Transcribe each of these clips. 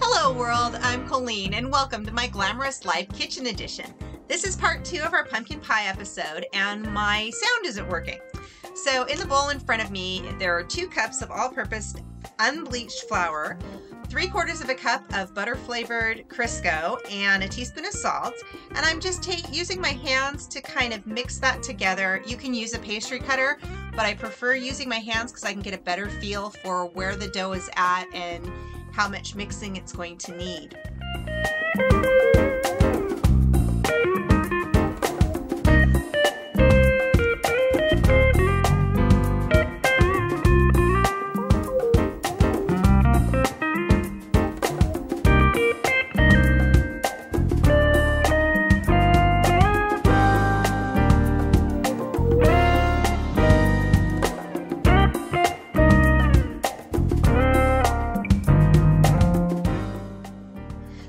Hello world, I'm Colleen and welcome to my Glamorous Life Kitchen Edition. This is part 2 of our pumpkin pie episode and my sound isn't working. So in the bowl in front of me, there are 2 cups of all-purpose unbleached flour, 3/4 of a cup of butter-flavored Crisco, and a teaspoon of salt. And I'm just using my hands to kind of mix that together. You can use a pastry cutter, but I prefer using my hands because I can get a better feel for where the dough is at and how much mixing it's going to need.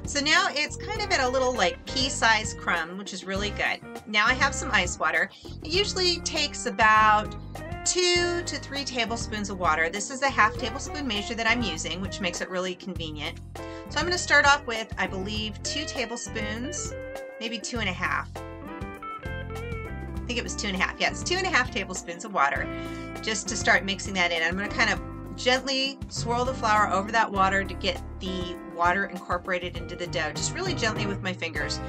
So now it's kind of at a little like pea-sized crumb, which is really good. Now I have some ice water. It usually takes about 2 to 3 tablespoons of water. This is a half tablespoon measure that I'm using, which makes it really convenient. So I'm going to start off with, I believe, 2 tablespoons, maybe 2 1/2. I think it was 2 1/2. Yeah, it's 2 1/2 tablespoons of water just to start mixing that in. I'm going to kind of gently swirl the flour over that water to get the water incorporated into the dough, just really gently with my fingers.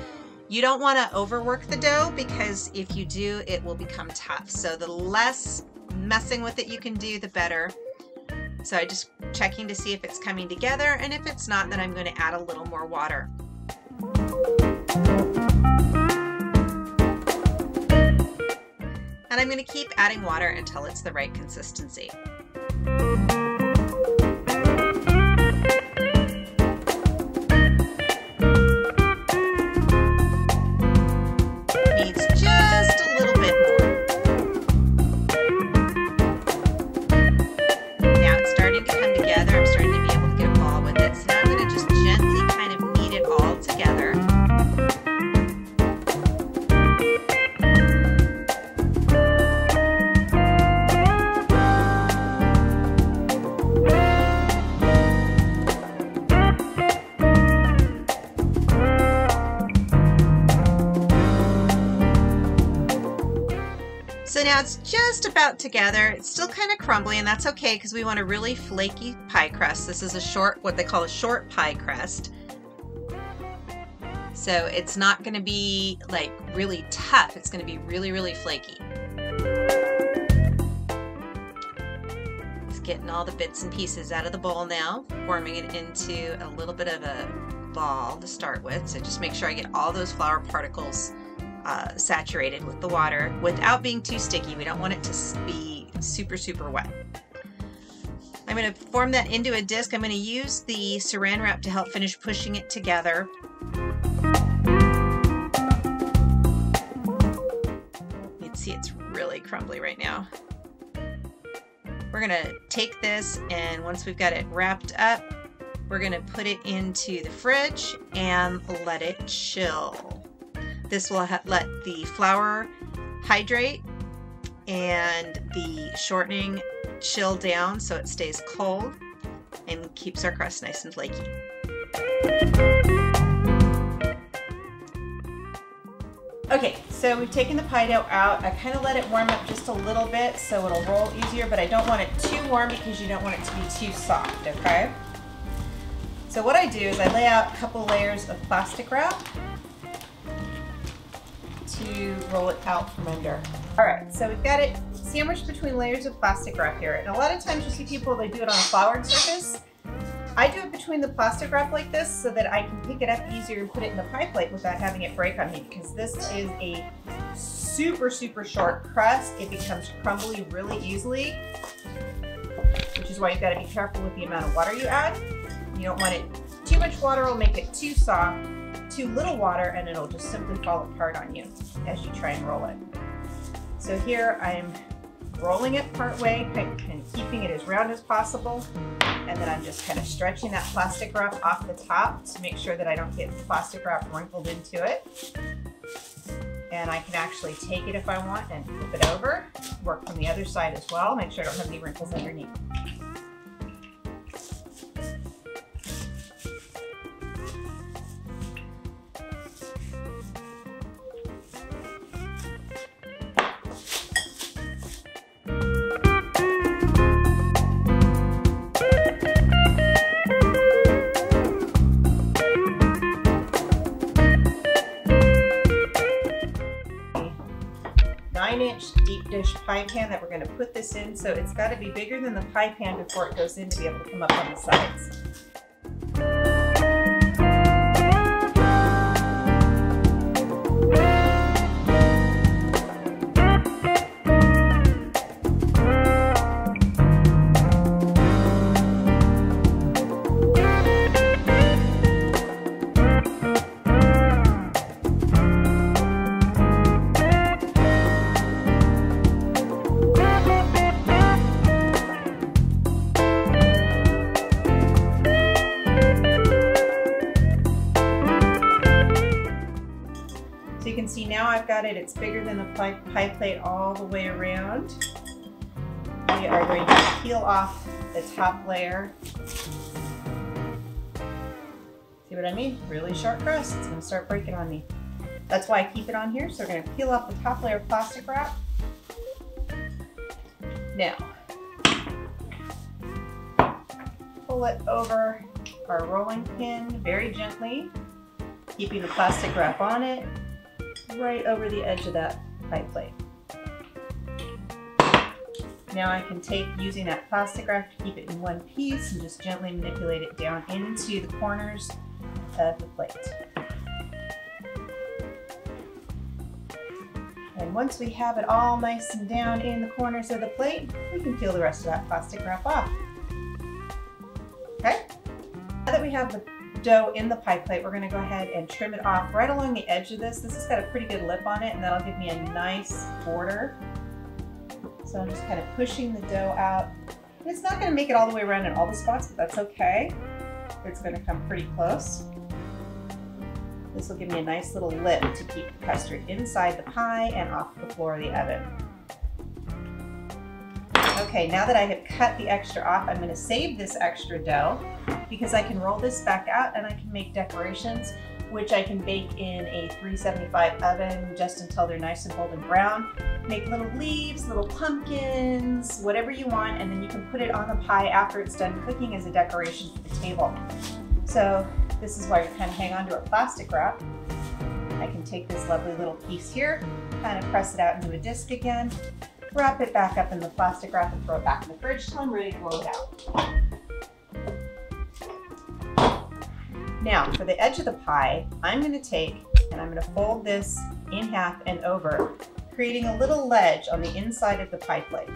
You don't want to overwork the dough because if you do, it will become tough. So the less messing with it you can do, the better. So I'm just checking to see if it's coming together, and if it's not, then I'm going to add a little more water. And I'm going to keep adding water until it's the right consistency. So now it's just about together. It's still kind of crumbly, and that's okay because we want a really flaky pie crust. This is a short, what they call a short pie crust. So it's not going to be like really tough. It's going to be really, really flaky. It's getting all the bits and pieces out of the bowl now, forming it into a little bit of a ball to start with. So just make sure I get all those flour particles saturated with the water without being too sticky. We don't want it to be super, super wet. I'm going to form that into a disc. I'm going to use the Saran Wrap to help finish pushing it together. You can see it's really crumbly right now. We're going to take this, and once we've got it wrapped up, we're going to put it into the fridge and let it chill. This will let the flour hydrate and the shortening chill down so it stays cold and keeps our crust nice and flaky. Okay, so we've taken the pie dough out. I kind of let it warm up just a little bit so it'll roll easier, but I don't want it too warm because you don't want it to be too soft, okay? So what I do is I lay out a couple layers of plastic wrap to roll it out from under. All right, so we've got it sandwiched between layers of plastic wrap here. And a lot of times you see people, they do it on a floured surface. I do it between the plastic wrap like this so that I can pick it up easier and put it in the pie plate without having it break on me, because this is a super, super short crust. It becomes crumbly really easily, which is why you've got to be careful with the amount of water you add. You don't want it too much water, it'll make it too soft. Too little water and it'll just simply fall apart on you as you try and roll it. So here I'm rolling it part way, kind of keeping it as round as possible, and then I'm just kind of stretching that plastic wrap off the top to make sure that I don't get the plastic wrap wrinkled into it. And I can actually take it if I want and flip it over, work from the other side as well, make sure I don't have any wrinkles underneath. pie pan that we're going to put this in, so it's got to be bigger than the pie pan before it goes in to be able to come up on the sides. You can see now I've got it, it's bigger than the pie plate all the way around. We are going to peel off the top layer. See what I mean? Really sharp crust. It's going to start breaking on me. That's why I keep it on here. So we're going to peel off the top layer of plastic wrap. Now, pull it over our rolling pin very gently, keeping the plastic wrap on it, right over the edge of that pie plate. Now I can take, using that plastic wrap to keep it in one piece, and just gently manipulate it down into the corners of the plate. And once we have it all nice and down in the corners of the plate, we can peel the rest of that plastic wrap off. Okay? Now that we have the dough in the pie plate, we're going to go ahead and trim it off right along the edge of this. This has got a pretty good lip on it, and that'll give me a nice border. So I'm just kind of pushing the dough out. And it's not going to make it all the way around in all the spots, but that's okay. It's going to come pretty close. This will give me a nice little lip to keep the custard inside the pie and off the floor of the oven. Okay, now that I have cut the extra off, I'm going to save this extra dough because I can roll this back out and I can make decorations, which I can bake in a 375 oven just until they're nice and golden brown. Make little leaves, little pumpkins, whatever you want, and then you can put it on the pie after it's done cooking as a decoration for the table. So this is why you kind of hang on to a plastic wrap. I can take this lovely little piece here, kind of press it out into a disc again, wrap it back up in the plastic wrap and throw it back in the fridge till I'm ready to roll it out. Now, for the edge of the pie, I'm going to take and I'm going to fold this in half and over, creating a little ledge on the inside of the pie plate.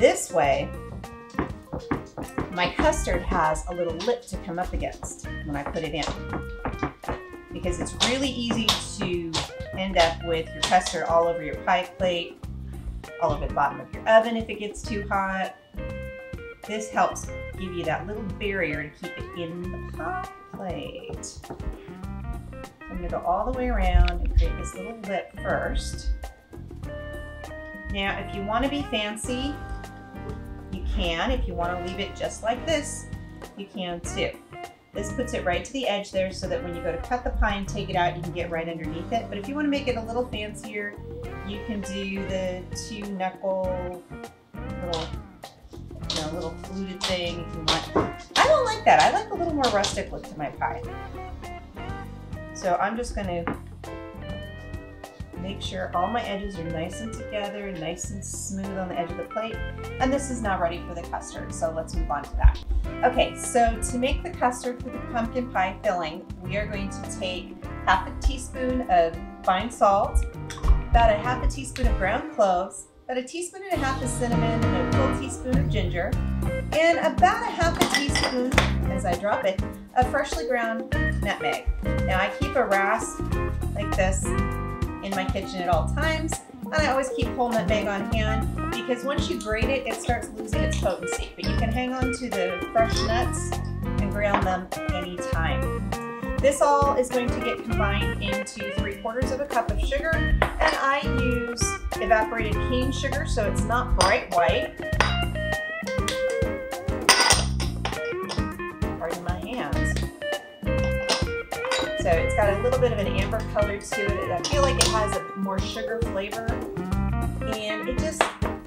This way, my custard has a little lip to come up against when I put it in, because it's really easy to end up with your custard all over your pie plate, all over the bottom of your oven if it gets too hot. This helps give you that little barrier to keep it in the pie plate. So I'm going to go all the way around and create this little lip first. Now, if you want to be fancy, you can. If you want to leave it just like this, you can too. This puts it right to the edge there so that when you go to cut the pie and take it out, you can get right underneath it. But if you want to make it a little fancier, you can do the two knuckle little, you know, little fluted thing if you want. I don't like that. I like a little more rustic look to my pie. So I'm just going to make sure all my edges are nice and together, nice and smooth on the edge of the plate. And this is now ready for the custard, so let's move on to that. Okay, so to make the custard for the pumpkin pie filling, we are going to take half a teaspoon of fine salt, about a half a teaspoon of ground cloves, about a teaspoon and a half of cinnamon, and a full teaspoon of ginger, and about a half a teaspoon, as I drop it, of freshly ground nutmeg. Now I keep a rasp like this in my kitchen at all times, and I always keep whole nutmeg on hand, because once you grate it, it starts losing its potency, but you can hang on to the fresh nuts and ground them anytime. This all is going to get combined into 3/4 cup of sugar, and I use evaporated cane sugar, so it's not bright white. Pardon my hands. So it's got a little bit of an amber color to it. I feel like it has a more sugar flavor, and it just,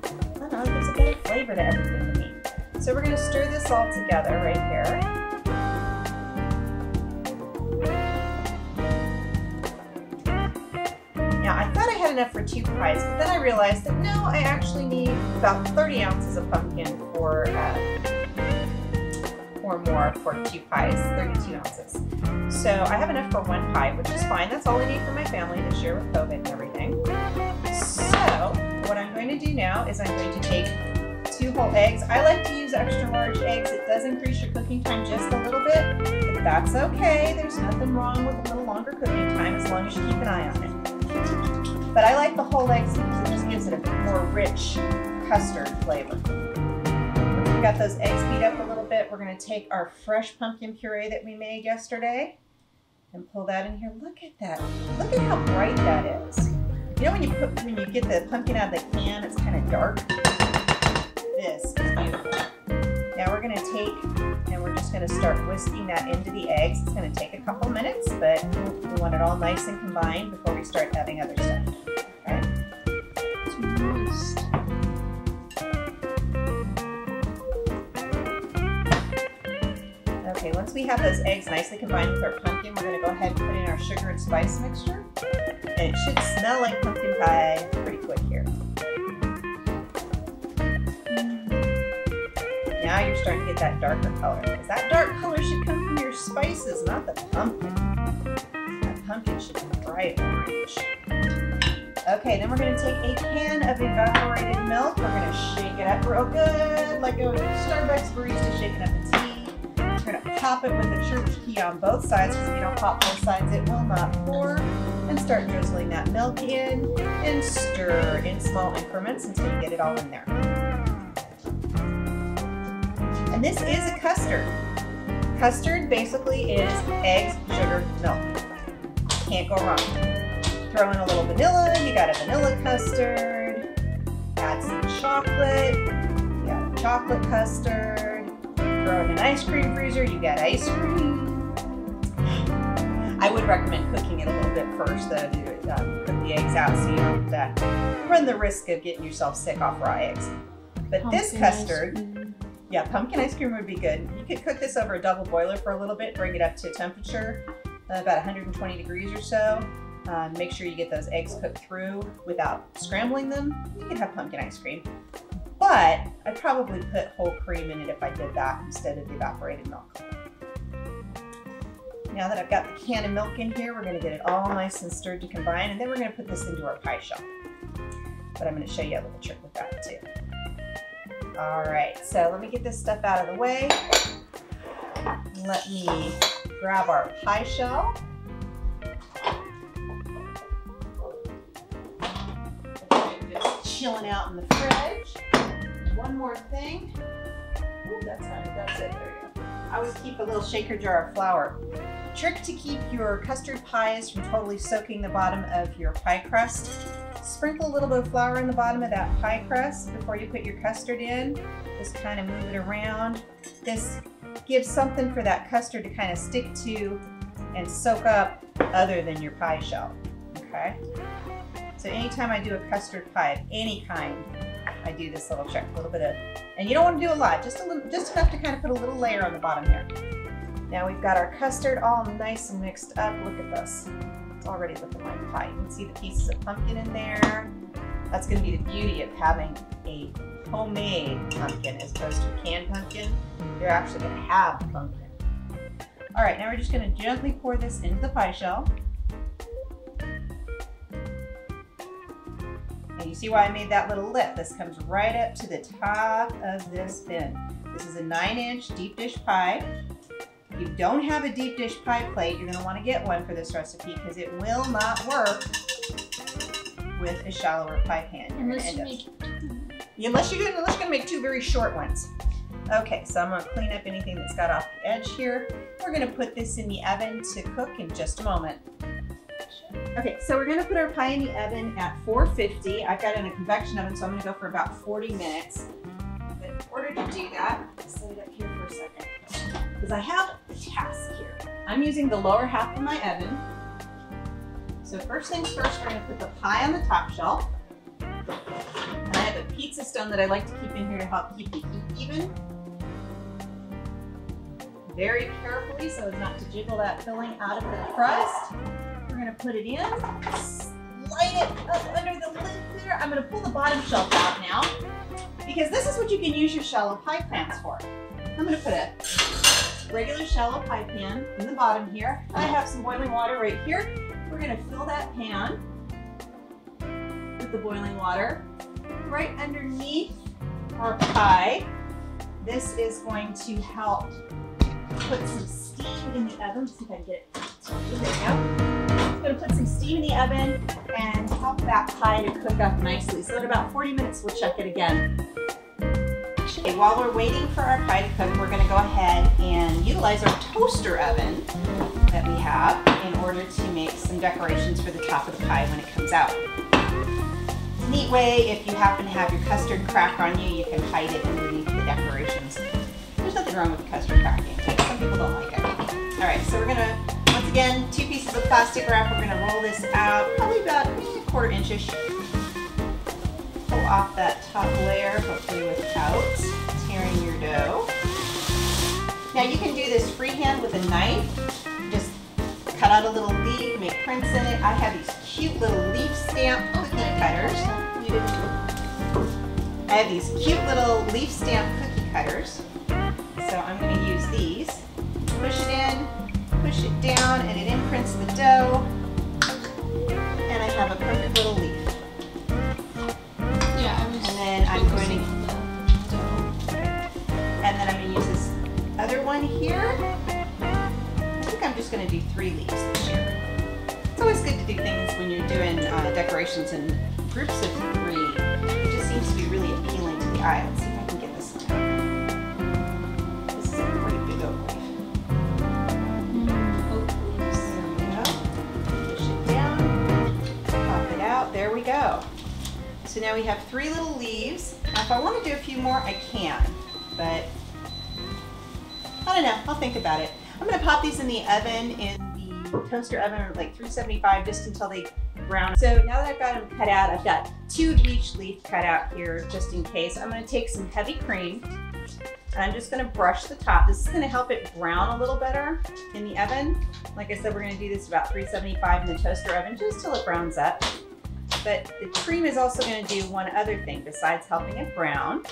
it gives a better flavor to everything to me. So we're going to stir this all together right here. Now I thought I had enough for two pies, but then I realized that no, I actually need about 30 ounces of pumpkin or more for two pies, 32 ounces. So I have enough for one pie, which is fine. That's all I need for my family this year with COVID and everything. So what I'm going to do now is I'm going to take two whole eggs. I like to use extra large eggs. It does increase your cooking time just a little bit, but that's okay. There's nothing wrong with a little longer cooking time as long as you keep an eye on it. But I like the whole eggs because it just gives it a more rich custard flavor. We've got those eggs beat up a little bit. We're going to take our fresh pumpkin puree that we made yesterday and pull that in here. Look at that. Look at how bright that is. You know when you get the pumpkin out of the can, it's kind of dark. This is beautiful. Now we're going to take and we're just going to start whisking that into the eggs. It's going to take a couple minutes, but we want it all nice and combined before we start adding other stuff. Okay? Toast. Okay, once we have those eggs nicely combined with our pumpkin, we're going to go ahead and put in our sugar and spice mixture. And it should smell like pumpkin pie pretty quick here. Now you're starting to get that darker color, because that dark color should come from your spices, not the pumpkin. That pumpkin should be bright orange. Okay, then we're going to take a can of evaporated milk. We're going to shake it up real good, like a Starbucks barista shaking up a tea. We're going to pop it with a church key on both sides, because if you don't pop both sides, it will not pour. And start drizzling that milk in and stir in small increments until you get it all in there. And this is a custard. Custard basically is eggs, sugar, milk. Can't go wrong. Throw in a little vanilla, you got a vanilla custard. Add some chocolate, you got a chocolate custard. Throw in an ice cream freezer, you got ice cream. I would recommend cooking it a little bit first, though, to cook the eggs out so you don't run the risk of getting yourself sick off raw eggs. But this custard, yeah, pumpkin ice cream would be good. You could cook this over a double boiler for a little bit, bring it up to temperature, about 120 degrees or so. Make sure you get those eggs cooked through without scrambling them. You could have pumpkin ice cream. But I'd probably put whole cream in it if I did that instead of the evaporated milk. Now that I've got the can of milk in here, we're gonna get it all nice and stirred to combine, and then we're gonna put this into our pie shell. But I'm gonna show you a little trick with that too. All right, so let me get this stuff out of the way. Let me grab our pie shell. Just chilling out in the fridge. One more thing. Ooh, that's not it, that's it, there you go. I always keep a little shaker jar of flour. Trick to keep your custard pies from totally soaking the bottom of your pie crust. Sprinkle a little bit of flour in the bottom of that pie crust before you put your custard in. Just kind of move it around. This gives something for that custard to kind of stick to and soak up other than your pie shell, okay? So anytime I do a custard pie of any kind, I do this little trick, a little bit of, and you don't want to do a lot, just a little, just enough to kind of put a little layer on the bottom there. Now we've got our custard all nice and mixed up. Look at this. Already looking like pie. You can see the pieces of pumpkin in there. That's going to be the beauty of having a homemade pumpkin as opposed to a canned pumpkin. You're actually going to have pumpkin. All right, now we're just going to gently pour this into the pie shell. And you see why I made that little lip. This comes right up to the top of this bin. This is a 9-inch deep dish pie. If you don't have a deep dish pie plate, you're going to want to get one for this recipe because it will not work with a shallower pie pan. Unless you're going to make two very short ones. Okay, so I'm going to clean up anything that's got off the edge here. We're going to put this in the oven to cook in just a moment. Okay, so we're going to put our pie in the oven at 450. I've got it in a convection oven, so I'm going to go for about 40 minutes. But in order to do that, I'll set it up here for a second. Because I have a task here. I'm using the lower half of my oven. So first things first, we're gonna put the pie on the top shelf. And I have a pizza stone that I like to keep in here to help keep the heat even. Very carefully so as not to jiggle that filling out of the crust. We're gonna put it in, slide it up under the lid there. I'm going to pull the bottom shelf out now, because this is what you can use your shallow pie plants for. I'm going to put a regular shallow pie pan in the bottom here. I have some boiling water right here. We're going to fill that pan with the boiling water right underneath our pie. This is going to help put some steam in the oven. Let's see if I can get it. There we go. It's going to put some steam in the oven and help that pie to cook up nicely. So in about 40 minutes, we'll check it again. Okay, while we're waiting for our pie to cook, we're going to go ahead and utilize our toaster oven that we have in order to make some decorations for the top of the pie when it comes out. It's a neat way, if you happen to have your custard crack on you, you can hide it underneath the decorations. There's nothing wrong with custard cracking, but some people don't like it. Alright, so we're going to, once again, 2 pieces of plastic wrap. We're going to roll this out, probably about a quarter inch-ish. Pull off that top layer, hopefully without tearing your dough. Now you can do this freehand with a knife. Just cut out a little leaf, make prints in it. I have these cute little leaf stamp cookie cutters. So I'm going to use these. Push it in, push it down, and it imprints the dough. And I have a perfect little leaf. And then I'm going to use this other one here. I think I'm just going to do 3 leaves this year. It's always good to do things when you're doing decorations in groups of 3. It just seems to be really appealing to the eye. Let's see if I can get this one. This is a pretty big oak leaf. Oak leaves. There we go. Push it down. Pop it out. There we go. So now we have 3 little leaves. Now if I want to do a few more, I can, but I don't know. I'll think about it. I'm going to pop these in the oven, in the toaster oven, at like 375, just until they brown. So now that I've got them cut out, I've got 2 of each leaf cut out here just in case. I'm going to take some heavy cream and I'm just going to brush the top. This is going to help it brown a little better in the oven. Like I said, we're going to do this about 375 in the toaster oven just till it browns up. But the cream is also going to do one other thing besides helping it brown,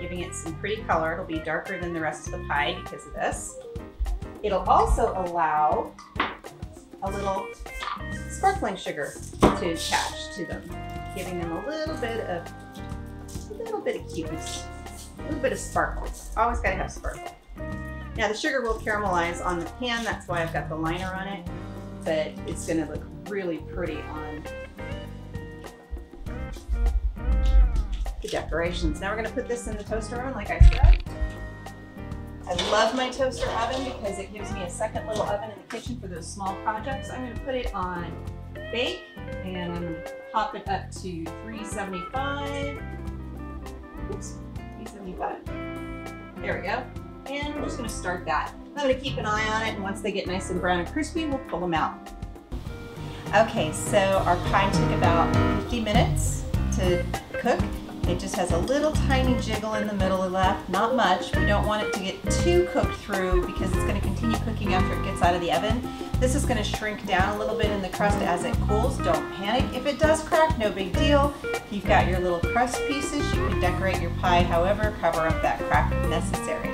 giving it some pretty color. It'll be darker than the rest of the pie because of this. It'll also allow a little sparkling sugar to attach to them, giving them a little bit of cuteness, a little bit of sparkle. Always got to have sparkle. Now the sugar will caramelize on the pan. That's why I've got the liner on it, but it's going to look really pretty on the decorations. Now we're going to put this in the toaster oven, like I said. I love my toaster oven because it gives me a second little oven in the kitchen for those small projects. I'm going to put it on bake and I'm going to pop it up to 375. Oops, 375. There we go. And we're just going to start that. I'm going to keep an eye on it, and once they get nice and brown and crispy, we'll pull them out. Okay, so our pie took about 50 minutes to cook. It just has a little tiny jiggle in the middle left, not much. We don't want it to get too cooked through because it's going to continue cooking after it gets out of the oven. This is going to shrink down a little bit in the crust as it cools. Don't panic. If it does crack, no big deal. You've got your little crust pieces. You can decorate your pie however, cover up that crack if necessary.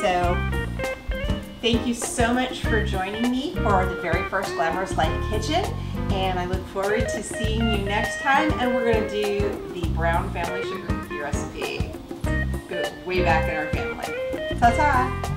So thank you so much for joining me for the very first Glamorous Life Kitchen. And I look forward to seeing you next time. And we're going to do the brown family sugar cookie recipe. Go way back in our family. Ta-ta!